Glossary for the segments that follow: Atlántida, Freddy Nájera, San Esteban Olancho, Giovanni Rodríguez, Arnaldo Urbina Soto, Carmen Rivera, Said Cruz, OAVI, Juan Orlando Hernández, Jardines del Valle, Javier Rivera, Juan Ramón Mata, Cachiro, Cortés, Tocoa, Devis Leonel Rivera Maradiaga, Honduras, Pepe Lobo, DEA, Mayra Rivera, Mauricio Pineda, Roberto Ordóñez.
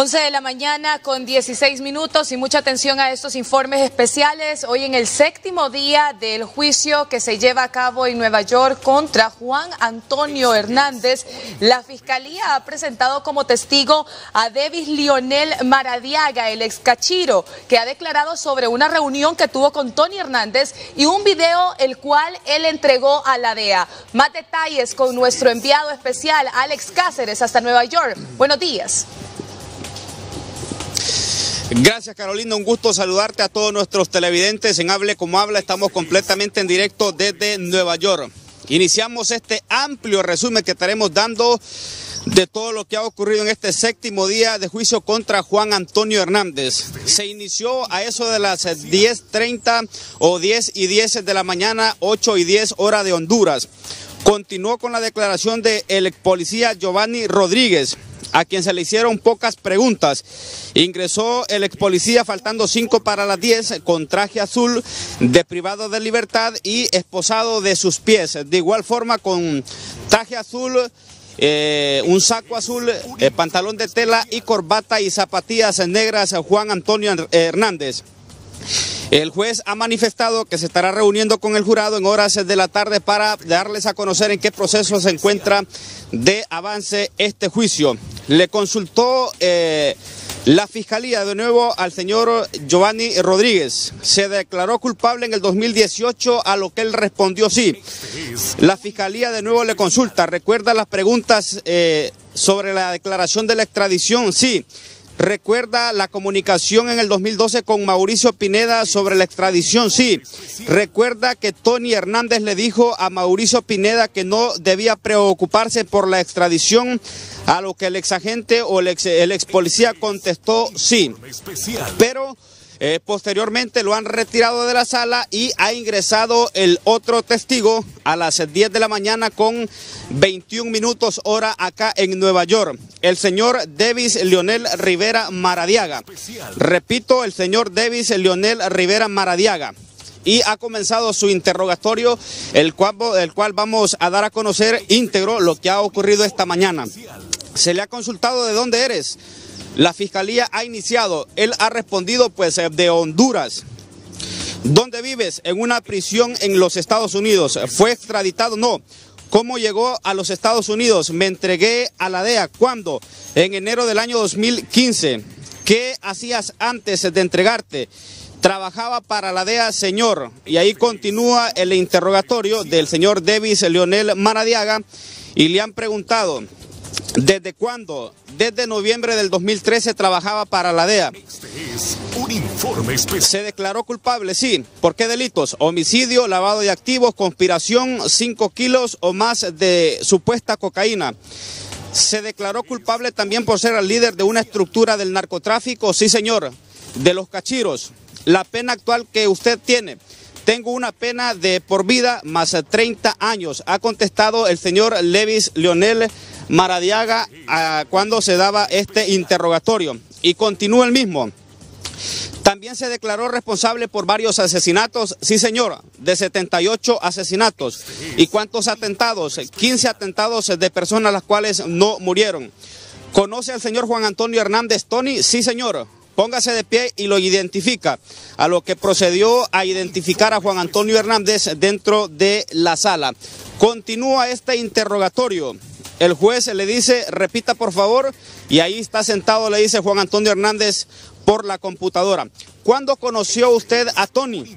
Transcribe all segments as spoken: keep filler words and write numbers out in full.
once de la mañana con dieciséis minutos y mucha atención a estos informes especiales. Hoy en el séptimo día del juicio que se lleva a cabo en Nueva York contra Juan Antonio Hernández, la Fiscalía ha presentado como testigo a Devis Leonel Maradiaga, el ex Cachiro, que ha declarado sobre una reunión que tuvo con Tony Hernández y un video el cual él entregó a la D E A. Más detalles con nuestro enviado especial, Alex Cáceres, hasta Nueva York. Buenos días. Gracias, Carolina, un gusto saludarte a todos nuestros televidentes en Hable Como Habla. Estamos completamente en directo desde Nueva York. Iniciamos este amplio resumen que estaremos dando de todo lo que ha ocurrido en este séptimo día de juicio contra Juan Antonio Hernández. Se inició a eso de las diez treinta o diez y diez de la mañana, ocho y diez hora de Honduras. Continuó con la declaración del policía Giovanni Rodríguez, a quien se le hicieron pocas preguntas. Ingresó el ex policía faltando cinco para las diez con traje azul, deprivado de libertad y esposado de sus pies. De igual forma, con traje azul, eh, un saco azul, eh, pantalón de tela y corbata y zapatillas negras a Juan Antonio Hernández. El juez ha manifestado que se estará reuniendo con el jurado en horas de la tarde para darles a conocer en qué proceso se encuentra de avance este juicio. Le consultó eh, la Fiscalía de nuevo al señor Giovanni Rodríguez. Se declaró culpable en el dos mil dieciocho, a lo que él respondió sí. La Fiscalía de nuevo le consulta. ¿Recuerda las preguntas eh, sobre la declaración de la extradición? Sí. ¿Recuerda la comunicación en el dos mil doce con Mauricio Pineda sobre la extradición? Sí. ¿Recuerda que Tony Hernández le dijo a Mauricio Pineda que no debía preocuparse por la extradición? A lo que el exagente o el ex, el ex policía contestó sí. Pero eh, posteriormente lo han retirado de la sala y ha ingresado el otro testigo a las diez de la mañana con veintiún minutos hora acá en Nueva York. El señor Devis Leonel Rivera Maradiaga. Repito, el señor Devis Leonel Rivera Maradiaga. Y ha comenzado su interrogatorio, el cual, el cual vamos a dar a conocer íntegro lo que ha ocurrido esta mañana. Se le ha consultado de dónde eres. La Fiscalía ha iniciado. Él ha respondido, pues, de Honduras. ¿Dónde vives? En una prisión en los Estados Unidos. ¿Fue extraditado? No. ¿Cómo llegó a los Estados Unidos? Me entregué a la D E A. ¿Cuándo? En enero del año dos mil quince. ¿Qué hacías antes de entregarte? Trabajaba para la D E A, señor. Y ahí continúa el interrogatorio del señor Devis Leonel Maradiaga. Y le han preguntado, ¿desde cuándo? Desde noviembre del dos mil trece trabajaba para la D E A. Se declaró culpable, sí. ¿Por qué delitos? Homicidio, lavado de activos, conspiración, cinco kilos o más de supuesta cocaína. Se declaró culpable también por ser el líder de una estructura del narcotráfico, sí señor, de los cachiros. La pena actual que usted tiene, tengo una pena de por vida más treinta años, ha contestado el señor Devis Leonel Maradiaga a cuando se daba este interrogatorio. Y continúa el mismo. También se declaró responsable por varios asesinatos, sí señor, de setenta y ocho asesinatos. ¿Y cuántos atentados? quince atentados de personas las cuales no murieron. ¿Conoce al señor Juan Antonio Hernández Tony? Sí señor, póngase de pie y lo identifica. A lo que procedió a identificar a Juan Antonio Hernández dentro de la sala. Continúa este interrogatorio. El juez le dice, repita por favor, y ahí está sentado, le dice Juan Antonio Hernández por la computadora. ¿Cuándo conoció usted a Tony?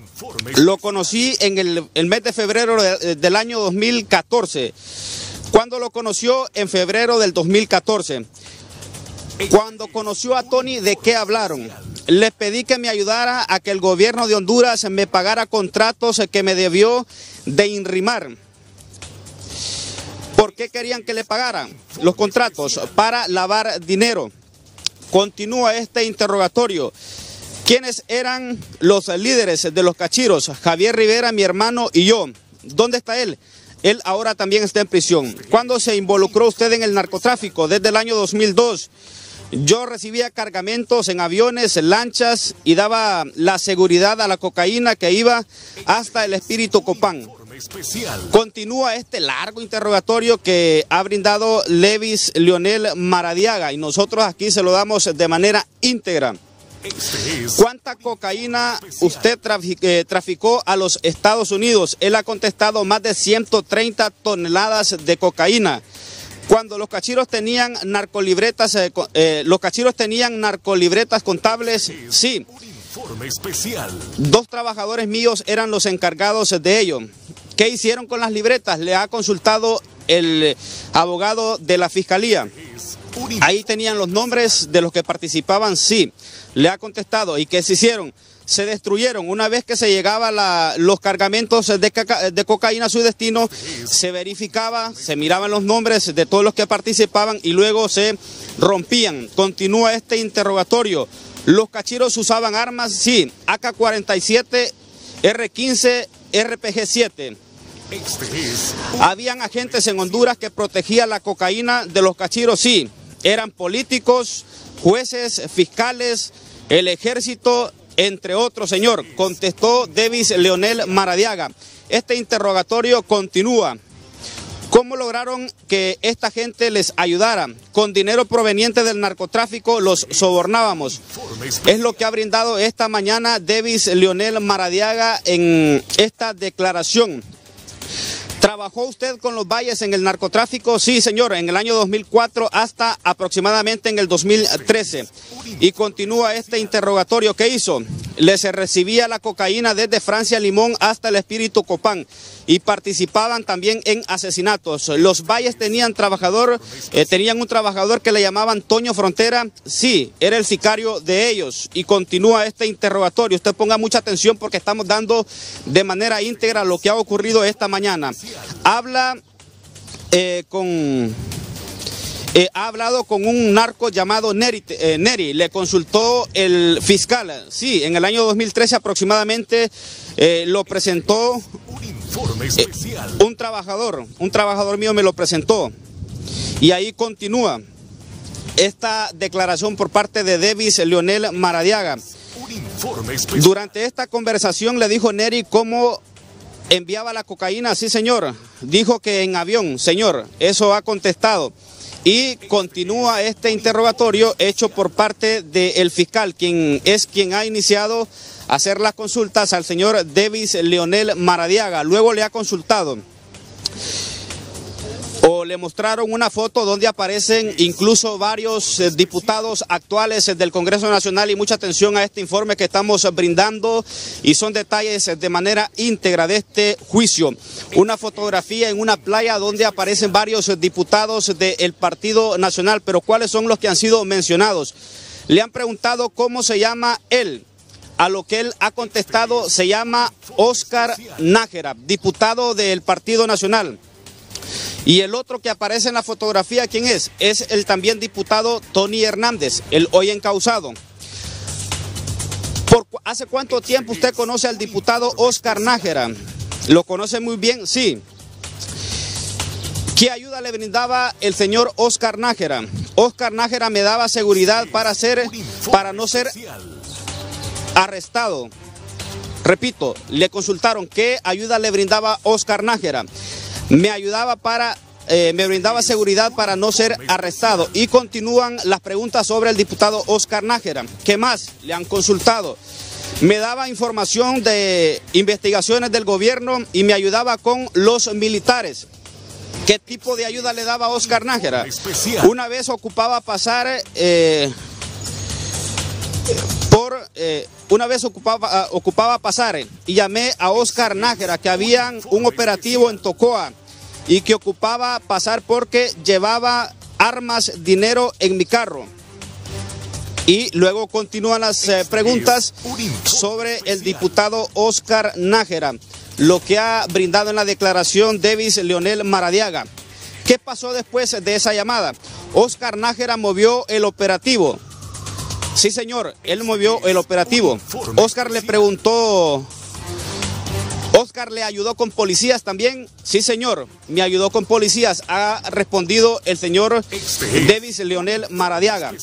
Lo conocí en el, el mes de febrero de, del año dos mil catorce. ¿Cuándo lo conoció? En febrero del dos mil catorce. Cuando conoció a Tony, ¿de qué hablaron? Le pedí que me ayudara a que el gobierno de Honduras me pagara contratos que me debió de Inerimar. ¿Por qué querían que le pagaran los contratos? Para lavar dinero. Continúa este interrogatorio. ¿Quiénes eran los líderes de los cachiros? Javier Rivera, mi hermano y yo. ¿Dónde está él? Él ahora también está en prisión. ¿Cuándo se involucró usted en el narcotráfico? Desde el año dos mil dos. Yo recibía cargamentos en aviones, en lanchas y daba la seguridad a la cocaína que iba hasta el Espíritu Copán. Especial. Continúa este largo interrogatorio que ha brindado Devis Leonel Maradiaga y nosotros aquí se lo damos de manera íntegra. ¿Cuánta cocaína usted traficó a los Estados Unidos? Él ha contestado más de ciento treinta toneladas de cocaína. Cuando los cachiros tenían narcolibretas, eh, eh, los cachiros tenían narcolibretas contables, sí. Dos trabajadores míos eran los encargados de ello. ¿Qué hicieron con las libretas? Le ha consultado el abogado de la fiscalía. Ahí tenían los nombres de los que participaban, sí. Le ha contestado. ¿Y qué se hicieron? Se destruyeron. Una vez que se llegaba la, los cargamentos de, caca, de cocaína a su destino, se verificaba, se miraban los nombres de todos los que participaban y luego se rompían. Continúa este interrogatorio. ¿Los cachiros usaban armas? Sí. A K cuarenta y siete, R quince, R P G siete. ¿Habían agentes en Honduras que protegían la cocaína de los cachiros? Sí. Eran políticos, jueces, fiscales, el ejército, entre otros, señor, contestó Devis Leonel Maradiaga. Este interrogatorio continúa. ¿Cómo lograron que esta gente les ayudara? Con dinero proveniente del narcotráfico los sobornábamos. Es lo que ha brindado esta mañana Devis Leonel Maradiaga en esta declaración. ¿Trabajó usted con los valles en el narcotráfico? Sí, señor, en el año dos mil cuatro hasta aproximadamente en el dos mil trece. Y continúa este interrogatorio. ¿Qué hizo? Les recibía la cocaína desde Francia Limón hasta el Espíritu Copán y participaban también en asesinatos. Los valles tenían trabajador, eh, tenían un trabajador que le llamaban Toño Frontera. Sí, era el sicario de ellos. Y continúa este interrogatorio. Usted ponga mucha atención porque estamos dando de manera íntegra lo que ha ocurrido esta mañana. Habla eh, con... Eh, ha hablado con un narco llamado Neri, eh, Neri, le consultó el fiscal, sí, en el año dos mil trece aproximadamente eh, lo presentó eh, un trabajador, un trabajador mío me lo presentó y ahí continúa esta declaración por parte de Devis Leonel Maradiaga. Durante esta conversación le dijo Neri cómo enviaba la cocaína, sí señor, dijo que en avión, señor, eso ha contestado. Y continúa este interrogatorio hecho por parte del fiscal, quien es quien ha iniciado a hacer las consultas al señor Devis Leonel Maradiaga. Luego le ha consultado o le mostraron una foto donde aparecen incluso varios diputados actuales del Congreso Nacional y mucha atención a este informe que estamos brindando y son detalles de manera íntegra de este juicio. Una fotografía en una playa donde aparecen varios diputados del Partido Nacional, pero ¿cuáles son los que han sido mencionados? Le han preguntado cómo se llama él. A lo que él ha contestado se llama Oscar Nájera, diputado del Partido Nacional. Y el otro que aparece en la fotografía, ¿quién es? Es el también diputado Tony Hernández, el hoy encausado. ¿Por cu- ¿Hace cuánto tiempo usted conoce al diputado Oscar Nájera? ¿Lo conoce muy bien? Sí. ¿Qué ayuda le brindaba el señor Oscar Nájera? Oscar Nájera me daba seguridad para, ser, para no ser arrestado. Repito, le consultaron qué ayuda le brindaba Oscar Nájera. Me ayudaba para, eh, me brindaba seguridad para no ser arrestado. Y continúan las preguntas sobre el diputado Oscar Nájera. ¿Qué más le han consultado? Me daba información de investigaciones del gobierno y me ayudaba con los militares. ¿Qué tipo de ayuda le daba Oscar Nájera? Una vez ocupaba pasar eh, por... Eh, Una vez ocupaba, uh, ocupaba pasar y llamé a Oscar Nájera que había un operativo en Tocoa y que ocupaba pasar porque llevaba armas, dinero en mi carro. Y luego continúan las eh, preguntas sobre el diputado Oscar Nájera, lo que ha brindado en la declaración Devis Leonel Maradiaga. ¿Qué pasó después de esa llamada? Oscar Nájera movió el operativo. Sí, señor, él movió el operativo. Oscar le preguntó, Oscar le ayudó con policías también. Sí, señor, me ayudó con policías, ha respondido el señor Devis Leonel Maradiaga.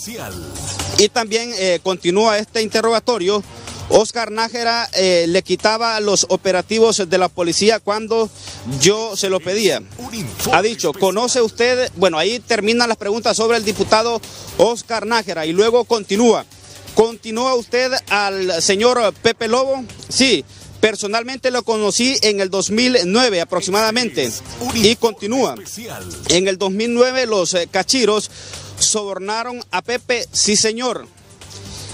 Y también eh, continúa este interrogatorio Oscar Nájera eh, le quitaba los operativos de la policía cuando yo se lo pedía. Ha dicho, ¿conoce usted? Bueno, ahí terminan las preguntas sobre el diputado Oscar Nájera y luego continúa. ¿Continúa usted al señor Pepe Lobo? Sí. Personalmente lo conocí en el dos mil nueve aproximadamente, y continúa. En el dos mil nueve los cachiros sobornaron a Pepe, sí señor.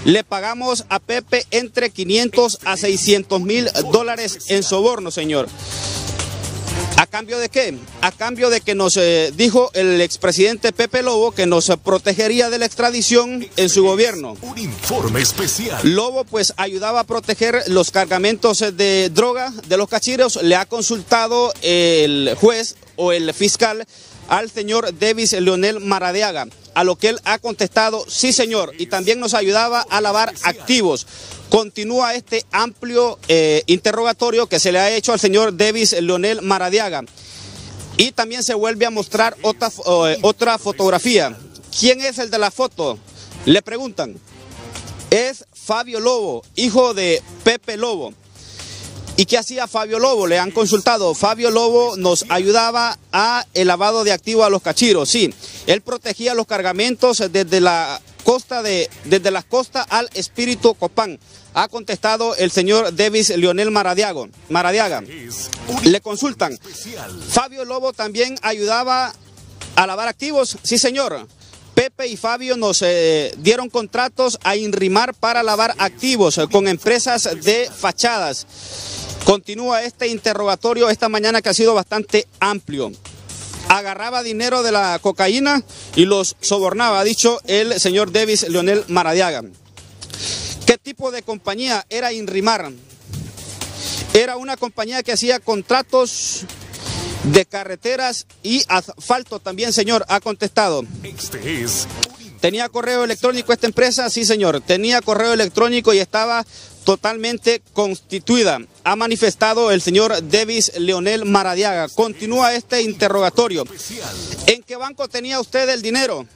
Le pagamos a Pepe entre quinientos a seiscientos mil dólares en soborno, señor. ¿A cambio de qué? A cambio de que nos eh, dijo el expresidente Pepe Lobo que nos protegería de la extradición en su gobierno. Un informe especial. Lobo pues ayudaba a proteger los cargamentos de droga de los cachiros. Le ha consultado el juez o el fiscal al señor Devis Leonel Maradiaga, a lo que él ha contestado, sí señor, y también nos ayudaba a lavar activos. Continúa este amplio eh, interrogatorio que se le ha hecho al señor Devis Leonel Maradiaga. Y también se vuelve a mostrar otra, eh, otra fotografía. ¿Quién es el de la foto? Le preguntan. Es Fabio Lobo, hijo de Pepe Lobo. ¿Y qué hacía Fabio Lobo? Le han consultado. Fabio Lobo nos ayudaba a el lavado de activos a los cachiros, sí. Él protegía los cargamentos desde la costa de desde las costas al Espíritu Copán. Ha contestado el señor Devis Leonel Maradiaga. Maradiaga. Le consultan. Fabio Lobo también ayudaba a lavar activos, sí señor. Pepe y Fabio nos eh, dieron contratos a Inerimar para lavar activos eh, con empresas de fachadas. Continúa este interrogatorio esta mañana que ha sido bastante amplio. Agarraba dinero de la cocaína y los sobornaba, ha dicho el señor Devis Leonel Maradiaga. ¿Qué tipo de compañía era Inerimar? Era una compañía que hacía contratos de carreteras y asfalto también, señor, ha contestado. ¿Tenía correo electrónico esta empresa? Sí, señor, tenía correo electrónico y estaba totalmente constituida, ha manifestado el señor Devis Leonel Maradiaga. Continúa este interrogatorio. ¿En qué banco tenía usted el dinero?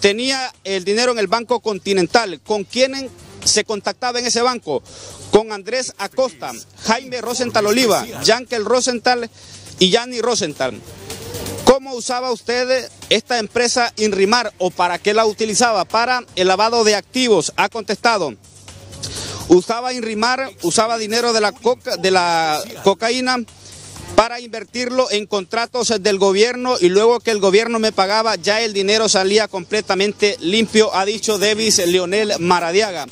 Tenía el dinero en el Banco Continental. ¿Con quién se contactaba en ese banco? Con Andrés Acosta, Jaime Rosenthal Oliva, Yankel Rosenthal y Giovanni Rodríguez. ¿Cómo usaba usted esta empresa Inerimar o para qué la utilizaba? Para el lavado de activos, ha contestado. Usaba Inerimar, usaba dinero de la, coca, de la cocaína para invertirlo en contratos del gobierno y luego que el gobierno me pagaba ya el dinero salía completamente limpio, ha dicho Devis Leonel Maradiaga.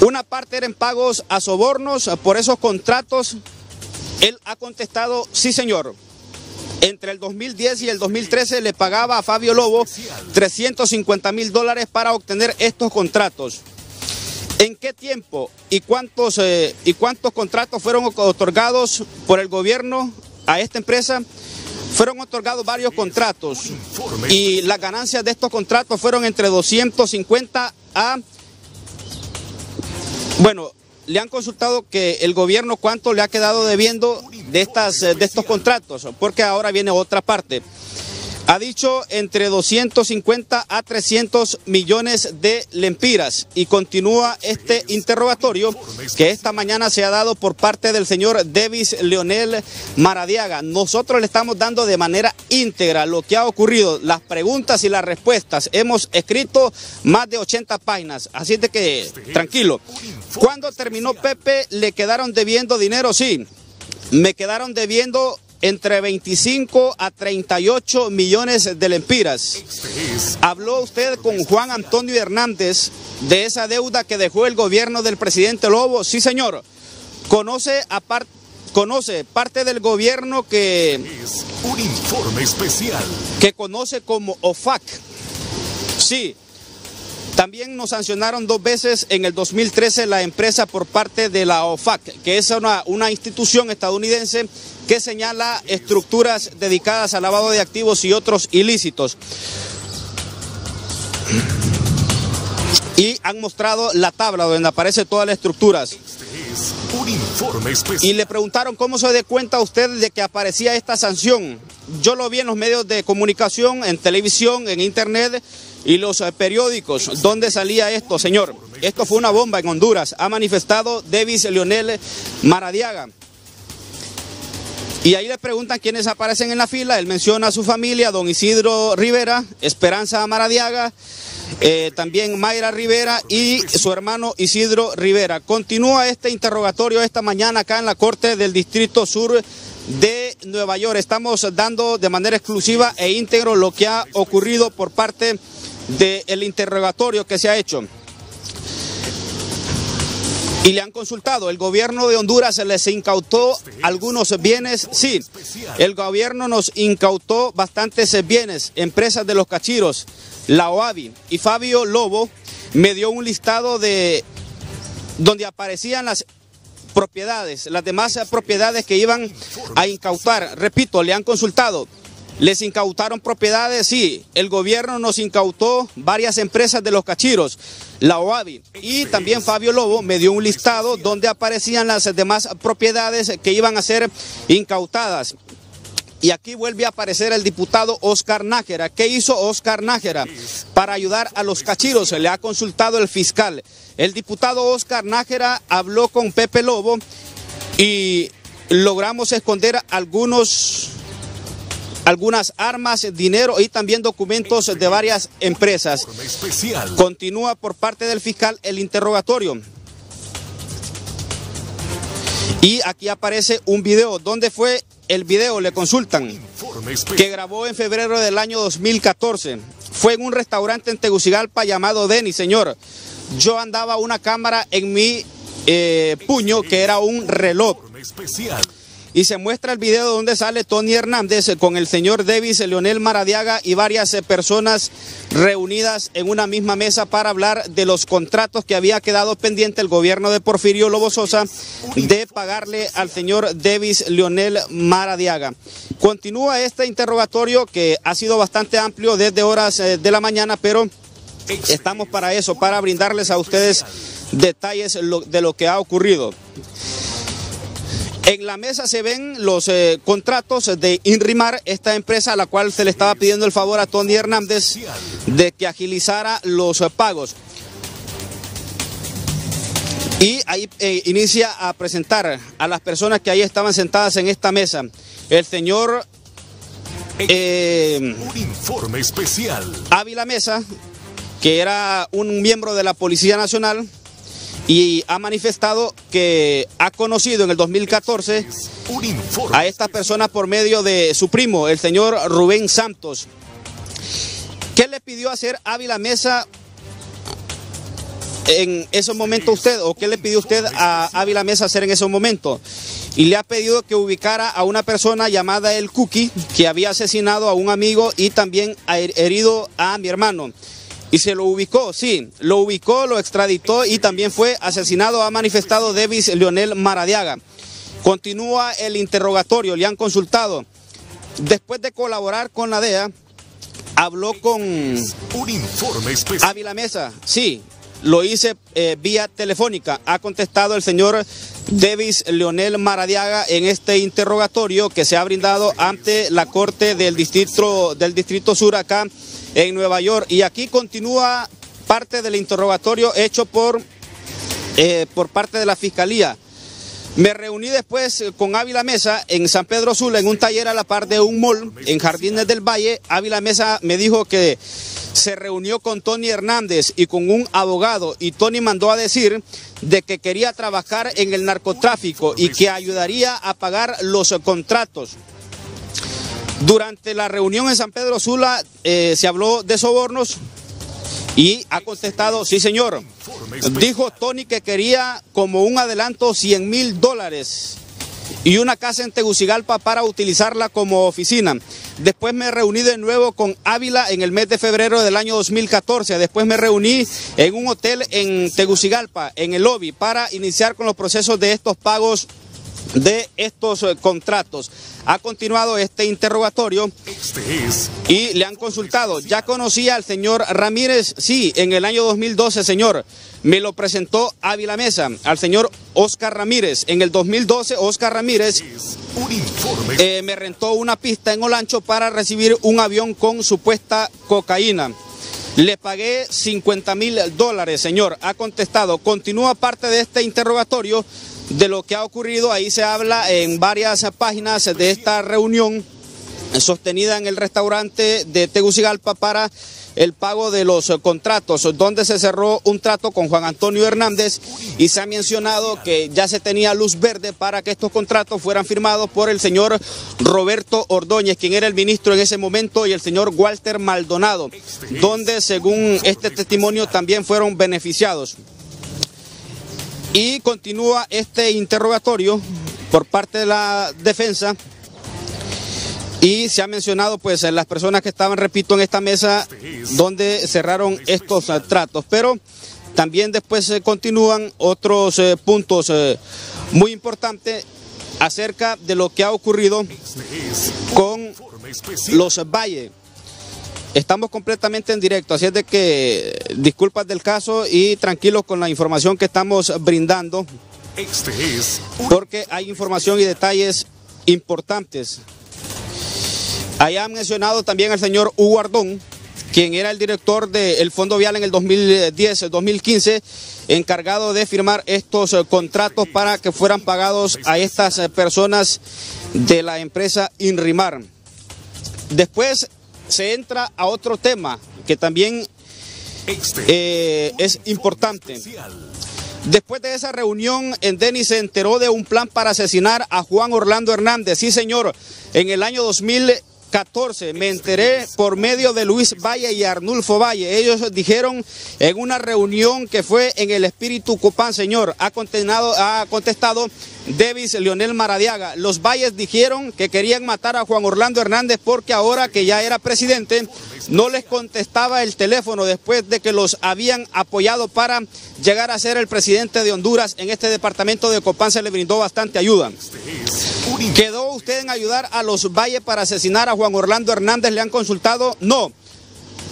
Una parte eran pagos a sobornos por esos contratos. Él ha contestado, sí señor, entre el dos mil diez y el dos mil trece le pagaba a Fabio Lobo trescientos cincuenta mil dólares para obtener estos contratos. ¿En qué tiempo y cuántos, eh, y cuántos contratos fueron otorgados por el gobierno a esta empresa? Fueron otorgados varios contratos y las ganancias de estos contratos fueron entre doscientos cincuenta a... Bueno... Le han consultado que el gobierno cuánto le ha quedado debiendo de, estas, de estos contratos, porque ahora viene otra parte. Ha dicho entre doscientos cincuenta a trescientos millones de lempiras y continúa este interrogatorio que esta mañana se ha dado por parte del señor Devis Leonel Maradiaga. Nosotros le estamos dando de manera íntegra lo que ha ocurrido, las preguntas y las respuestas. Hemos escrito más de ochenta páginas, así de que tranquilo. Cuando terminó Pepe, ¿le quedaron debiendo dinero? Sí, me quedaron debiendo entre veinticinco a treinta y ocho millones de lempiras. Habló usted con Juan Antonio Hernández de esa deuda que dejó el gobierno del presidente Lobo. Sí, señor. Conoce a par- conoce parte del gobierno que un informe especial que conoce como O F A C. Sí. También nos sancionaron dos veces en el dos mil trece la empresa por parte de la O F A C, que es una, una institución estadounidense que señala estructuras dedicadas al lavado de activos y otros ilícitos. Y han mostrado la tabla donde aparece todas las estructuras. Y le preguntaron cómo se dio cuenta usted de que aparecía esta sanción. Yo lo vi en los medios de comunicación, en televisión, en internet y los periódicos. ¿Dónde salía esto, señor? Esto fue una bomba en Honduras, ha manifestado Devis Leonel Maradiaga. Y ahí le preguntan quiénes aparecen en la fila. Él menciona a su familia, don Isidro Rivera, Esperanza Maradiaga, eh, también Mayra Rivera y su hermano Isidro Rivera. Continúa este interrogatorio esta mañana acá en la Corte del Distrito Sur de Nueva York. Estamos dando de manera exclusiva e íntegro lo que ha ocurrido por parte del interrogatorio que se ha hecho. Y le han consultado, ¿el gobierno de Honduras les incautó algunos bienes? Sí, el gobierno nos incautó bastantes bienes, empresas de los Cachiros, la O A V I. Y Fabio Lobo me dio un listado de donde aparecían las propiedades, las demás propiedades que iban a incautar. Repito, le han consultado. ¿Les incautaron propiedades? Sí, el gobierno nos incautó varias empresas de los Cachiros, la O A V I. Y también Fabio Lobo me dio un listado donde aparecían las demás propiedades que iban a ser incautadas. Y aquí vuelve a aparecer el diputado Oscar Nájera. ¿Qué hizo Oscar Nájera para ayudar a los Cachiros? Se le ha consultado el fiscal. El diputado Oscar Nájera habló con Pepe Lobo y logramos esconder algunos... algunas armas, dinero y también documentos de varias empresas. Continúa por parte del fiscal el interrogatorio. Y aquí aparece un video. ¿Dónde fue el video? Le consultan. Que grabó en febrero del año dos mil catorce. Fue en un restaurante en Tegucigalpa llamado Denny, señor. Yo andaba una cámara en mi eh, puño que era un reloj. Y se muestra el video donde sale Tony Hernández con el señor Devis Leonel Maradiaga y varias personas reunidas en una misma mesa para hablar de los contratos que había quedado pendiente el gobierno de Porfirio Lobo Sosa de pagarle al señor Devis Leonel Maradiaga. Continúa este interrogatorio que ha sido bastante amplio desde horas de la mañana, pero estamos para eso, para brindarles a ustedes detalles de lo que ha ocurrido. En la mesa se ven los eh, contratos de Inerimar, esta empresa a la cual se le estaba pidiendo el favor a Tony Hernández de que agilizara los eh, pagos. Y ahí eh, inicia a presentar a las personas que ahí estaban sentadas en esta mesa. El señor eh, Ávila Mesa, que era un miembro de la Policía Nacional, y ha manifestado que ha conocido en el dos mil catorce a estas personas por medio de su primo, el señor Rubén Santos. ¿Qué le pidió hacer Ávila Mesa en esos momentos usted? ¿O qué le pidió usted a Ávila Mesa hacer en esos momentos? Y le ha pedido que ubicara a una persona llamada El Cookie, que había asesinado a un amigo y también ha herido a mi hermano. Y se lo ubicó, sí, lo ubicó, lo extraditó y también fue asesinado, ha manifestado Devis Leonel Maradiaga. Continúa el interrogatorio, le han consultado. Después de colaborar con la D E A, habló con Ávila Mesa, sí, lo hice eh, vía telefónica. Ha contestado el señor Devis Leonel Maradiaga en este interrogatorio que se ha brindado ante la Corte del Distrito, del Distrito Sur acá en Nueva York. Y aquí continúa parte del interrogatorio hecho por, eh, por parte de la Fiscalía. Me reuní después con Ávila Mesa en San Pedro Sula, en un taller a la par de un mall, en Jardines del Valle. Ávila Mesa me dijo que se reunió con Tony Hernández y con un abogado, y Tony mandó a decir de que quería trabajar en el narcotráfico y que ayudaría a pagar los contratos. Durante la reunión en San Pedro Sula eh, se habló de sobornos y ha contestado, sí señor. Dijo Tony que quería como un adelanto cien mil dólares y una casa en Tegucigalpa para utilizarla como oficina. Después me reuní de nuevo con Ávila en el mes de febrero del año dos mil catorce. Después me reuní en un hotel en Tegucigalpa, en el lobby, para iniciar con los procesos de estos pagos, de estos eh, contratos. Ha continuado este interrogatorio y le han consultado. ¿Ya conocía al señor Ramírez? Sí, en el año dos mil doce, señor. Me lo presentó Ávila Mesa, al señor Oscar Ramírez. En el dos mil doce, Oscar Ramírez eh, me rentó una pista en Olancho para recibir un avión con supuesta cocaína. Le pagué cincuenta mil dólares, señor, ha contestado. Continúa parte de este interrogatorio de lo que ha ocurrido. Ahí se habla en varias páginas de esta reunión sostenida en el restaurante de Tegucigalpa para el pago de los contratos, donde se cerró un trato con Juan Antonio Hernández y se ha mencionado que ya se tenía luz verde para que estos contratos fueran firmados por el señor Roberto Ordóñez, quien era el ministro en ese momento, y el señor Walter Maldonado, donde según este testimonio también fueron beneficiados. Y continúa este interrogatorio por parte de la defensa. Y se ha mencionado pues las personas que estaban, repito, en esta mesa donde cerraron estos tratos. Pero también después eh, continúan otros eh, puntos eh, muy importantes acerca de lo que ha ocurrido con los Valles. Estamos completamente en directo, así es de que disculpas del caso y tranquilos con la información que estamos brindando, porque hay información y detalles importantes. Allá han mencionado también al señor Hugo Ardón, quien era el director del Fondo Vial en el dos mil diez dos mil quince, encargado de firmar estos contratos para que fueran pagados a estas personas de la empresa Inrimar. Después se entra a otro tema que también eh, es importante. Después de esa reunión, en Denis se enteró de un plan para asesinar a Juan Orlando Hernández. Sí, señor, en el año dos mil catorce me enteré por medio de Luis Valle y Arnulfo Valle. Ellos dijeron en una reunión que fue en el Espíritu Copán, señor, ha contestado, ha contestado Devis Leonel Maradiaga. Los Valles dijeron que querían matar a Juan Orlando Hernández porque ahora que ya era presidente no les contestaba el teléfono después de que los habían apoyado para llegar a ser el presidente de Honduras. En este departamento de Copán se le brindó bastante ayuda. ¿Quedó usted en ayudar a los Valles para asesinar a Juan Orlando Hernández? ¿Le han consultado? No,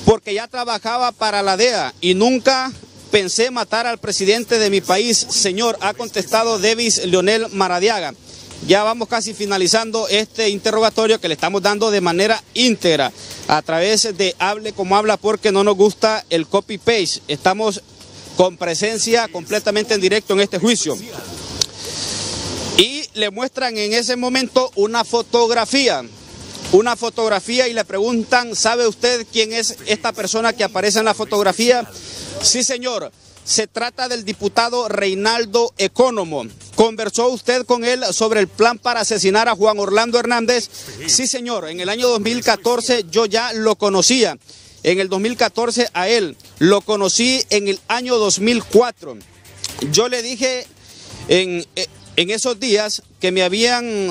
porque ya trabajaba para la D E A y nunca pensé matar al presidente de mi país, señor, ha contestado Devis Leonel Maradiaga. Ya vamos casi finalizando este interrogatorio que le estamos dando de manera íntegra a través de Hable Como Habla, porque no nos gusta el copy-paste. Estamos con presencia completamente en directo en este juicio. Y le muestran en ese momento una fotografía. Una fotografía y le preguntan, ¿sabe usted quién es esta persona que aparece en la fotografía? Sí, señor, se trata del diputado Reinaldo Ekónomo. ¿Conversó usted con él sobre el plan para asesinar a Juan Orlando Hernández? Sí, señor, en el año dos mil catorce yo ya lo conocía. En el dos mil catorce a él lo conocí en el año dos mil cuatro. Yo le dije en, en esos días que me habían...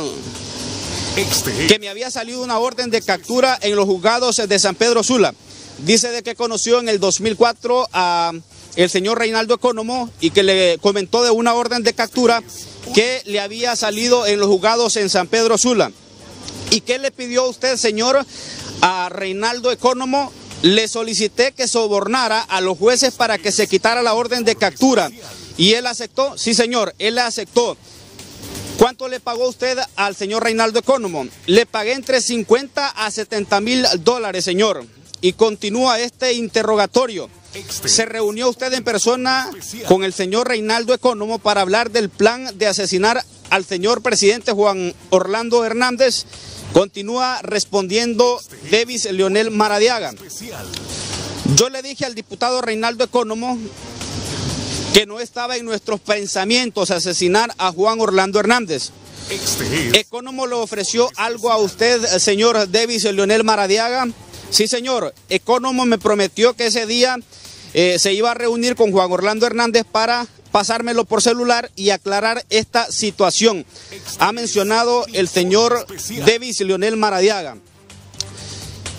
que me había salido una orden de captura en los juzgados de San Pedro Sula. Dice de que conoció en el dos mil cuatro a el señor Reinaldo Ekónomo y que le comentó de una orden de captura que le había salido en los juzgados en San Pedro Sula. ¿Y qué le pidió usted, señor, a Reinaldo Ekónomo? Le solicité que sobornara a los jueces para que se quitara la orden de captura. ¿Y él aceptó? Sí, señor, él aceptó. ¿Cuánto le pagó usted al señor Reinaldo Ekónomo? Le pagué entre cincuenta a setenta mil dólares, señor. Y continúa este interrogatorio. ¿Se reunió usted en persona con el señor Reinaldo Ekónomo para hablar del plan de asesinar al señor presidente Juan Orlando Hernández? Continúa respondiendo Devis Leonel Maradiaga. Yo le dije al diputado Reinaldo Ekónomo que no estaba en nuestros pensamientos asesinar a Juan Orlando Hernández. ¿Ekónomo le ofreció algo a usted, señor Devis Leonel Maradiaga? Sí, señor. Ekónomo me prometió que ese día eh, se iba a reunir con Juan Orlando Hernández para pasármelo por celular y aclarar esta situación. Ha mencionado el señor Devis Leonel Maradiaga.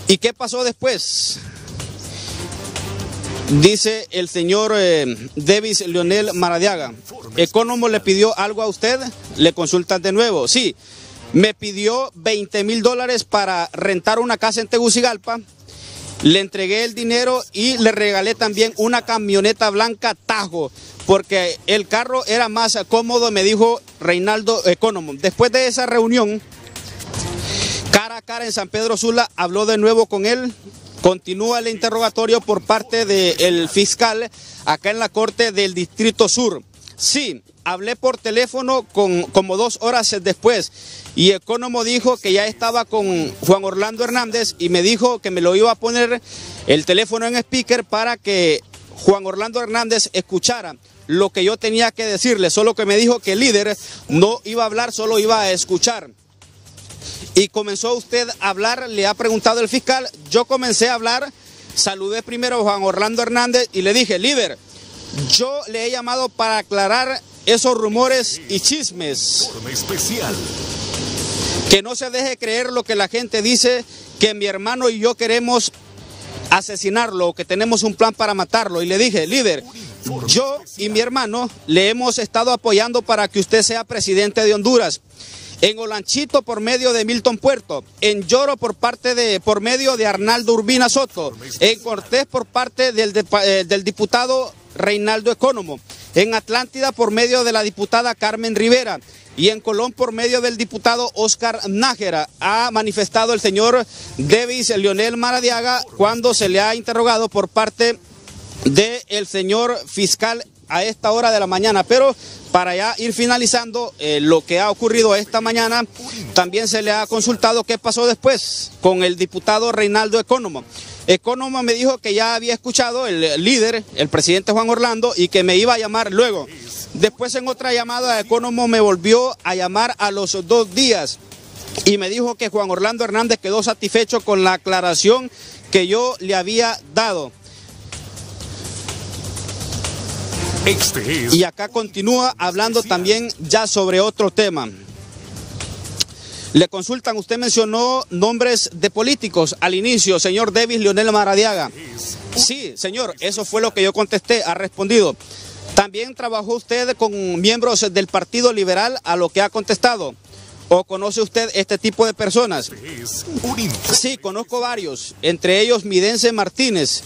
¿Y qué pasó después? Dice el señor eh, Devis Leonel Maradiaga. ¿Ekónomo le pidió algo a usted? Le consultan de nuevo. Sí, me pidió veinte mil dólares para rentar una casa en Tegucigalpa. Le entregué el dinero y le regalé también una camioneta blanca Tajo, porque el carro era más cómodo, me dijo Reinaldo Ekónomo. Después de esa reunión, cara a cara en San Pedro Sula, habló de nuevo con él. Continúa el interrogatorio por parte del fiscal acá en la Corte del Distrito Sur. Sí, hablé por teléfono con, como dos horas después, y Ekónomo dijo que ya estaba con Juan Orlando Hernández y me dijo que me lo iba a poner el teléfono en speaker para que Juan Orlando Hernández escuchara lo que yo tenía que decirle, solo que me dijo que el líder no iba a hablar, solo iba a escuchar. Y comenzó usted a hablar, le ha preguntado el fiscal, yo comencé a hablar, saludé primero a Juan Orlando Hernández y le dije, líder, yo le he llamado para aclarar esos rumores y chismes. Que no se deje creer lo que la gente dice, que mi hermano y yo queremos asesinarlo, que tenemos un plan para matarlo. Y le dije, líder, yo y mi hermano le hemos estado apoyando para que usted sea presidente de Honduras. En Olanchito por medio de Milton Puerto, en Lloro por parte de por medio de Arnaldo Urbina Soto, en Cortés por parte del, de, eh, del diputado Reinaldo Ekónomo, en Atlántida por medio de la diputada Carmen Rivera y en Colón por medio del diputado Oscar Nájera, ha manifestado el señor Devis Leonel Maradiaga cuando se le ha interrogado por parte del señor fiscal a esta hora de la mañana. Pero para ya ir finalizando eh, lo que ha ocurrido esta mañana, también se le ha consultado qué pasó después con el diputado Reinaldo Ekónomo. Ekónomo me dijo que ya había escuchado el líder, el presidente Juan Orlando, y que me iba a llamar luego. Después en otra llamada Ekónomo me volvió a llamar a los dos días y me dijo que Juan Orlando Hernández quedó satisfecho con la aclaración que yo le había dado. Y acá continúa hablando también ya sobre otro tema. Le consultan, usted mencionó nombres de políticos al inicio, señor Devis Leonel Maradiaga. Sí, señor, eso fue lo que yo contesté, ha respondido. También trabajó usted con miembros del Partido Liberal, a lo que ha contestado. ¿O conoce usted este tipo de personas? Sí, conozco varios, entre ellos Midense Martínez.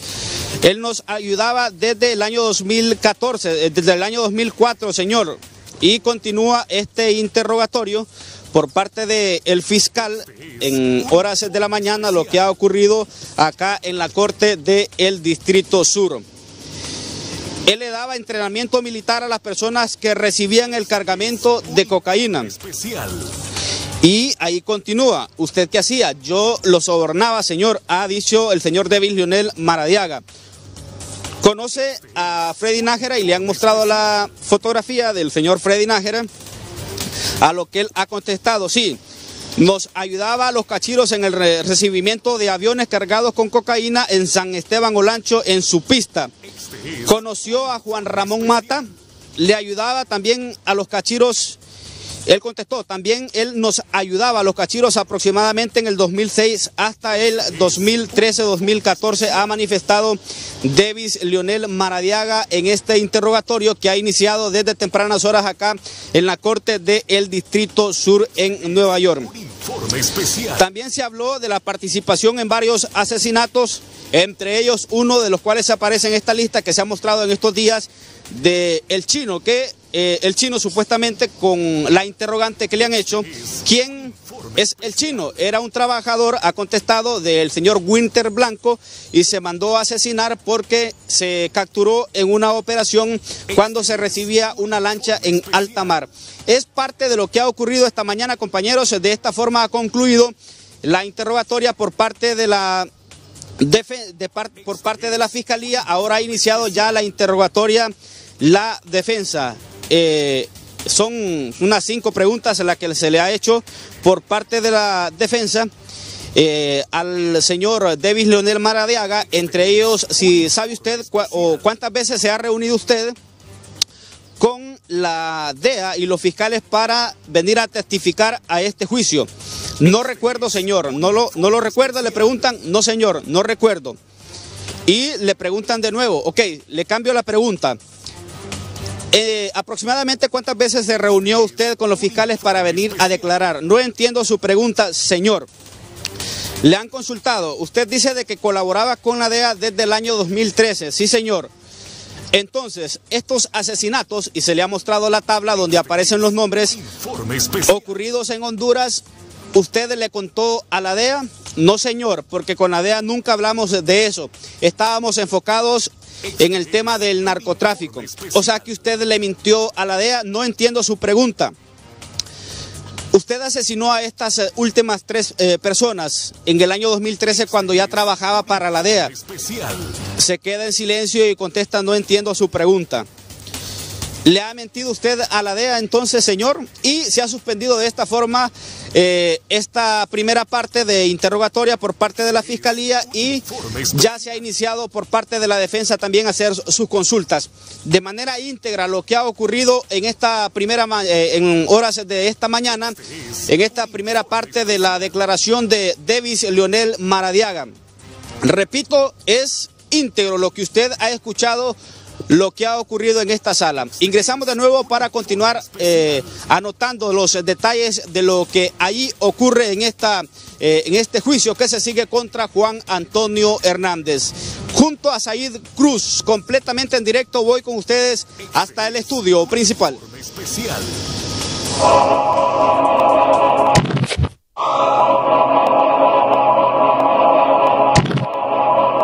Él nos ayudaba desde el año dos mil catorce, desde el año dos mil cuatro, señor. Y continúa este interrogatorio por parte del fiscal en horas de la mañana, lo que ha ocurrido acá en la Corte del Distrito Sur. Él le daba entrenamiento militar a las personas que recibían el cargamento de cocaína. Y ahí continúa. ¿Usted qué hacía? Yo lo sobornaba, señor, ha dicho el señor Devis Leonel Maradiaga. Conoce a Freddy Nájera y le han mostrado la fotografía del señor Freddy Nájera, a lo que él ha contestado. Sí, nos ayudaba a los cachiros en el recibimiento de aviones cargados con cocaína en San Esteban Olancho en su pista. Conoció a Juan Ramón Mata, le ayudaba también a los cachiros, él contestó, también él nos ayudaba a los cachiros aproximadamente en el dos mil seis hasta el dos mil trece dos mil catorce, ha manifestado Devis Leonel Maradiaga en este interrogatorio que ha iniciado desde tempranas horas acá en la Corte del Distrito Sur en Nueva York. También se habló de la participación en varios asesinatos, entre ellos uno de los cuales aparece en esta lista que se ha mostrado en estos días de el chino, que eh, el chino supuestamente con la interrogante que le han hecho, ¿quién es el chino? Era un trabajador, ha contestado, del señor Winter Blanco, y se mandó a asesinar porque se capturó en una operación cuando se recibía una lancha en alta mar. Es parte de lo que ha ocurrido esta mañana, compañeros. De esta forma ha concluido la interrogatoria por parte de la... De, de par, por parte de la Fiscalía. Ahora ha iniciado ya la interrogatoria la defensa. Eh, son unas cinco preguntas las que se le ha hecho por parte de la defensa eh, al señor Devis Leonel Maradiaga, entre ellos si sabe usted cu o cuántas veces se ha reunido usted con la D E A y los fiscales para venir a testificar a este juicio. No recuerdo, señor, no lo, no lo recuerdo, le preguntan, no, señor, no recuerdo. Y le preguntan de nuevo, ok, le cambio la pregunta. Eh, aproximadamente cuántas veces se reunió usted con los fiscales para venir a declarar. No entiendo su pregunta, señor. Le han consultado, usted dice de que colaboraba con la D E A desde el año dos mil trece, sí, señor. Entonces, estos asesinatos, y se le ha mostrado la tabla donde aparecen los nombres ocurridos en Honduras, ¿Usted le contó a la D E A? No, señor, porque con la D E A nunca hablamos de eso. Estábamos enfocados en el tema del narcotráfico. O sea que usted le mintió a la D E A. No entiendo su pregunta. Usted asesinó a estas últimas tres eh, personas en el año dos mil trece cuando ya trabajaba para la D E A. Se queda en silencio y contesta, no entiendo su pregunta. ¿Le ha mentido usted a la D E A entonces, señor? Y se ha suspendido de esta forma eh, esta primera parte de interrogatoria por parte de la Fiscalía y ya se ha iniciado por parte de la defensa también hacer sus consultas. De manera íntegra lo que ha ocurrido en esta primera eh, en horas de esta mañana, en esta primera parte de la declaración de Devis Leonel Maradiaga. Repito, es íntegro lo que usted ha escuchado, lo que ha ocurrido en esta sala. Ingresamos de nuevo para continuar eh, anotando los detalles de lo que ahí ocurre en, esta, eh, en este juicio que se sigue contra Juan Antonio Hernández. Junto a Said Cruz, completamente en directo, voy con ustedes hasta el estudio principal.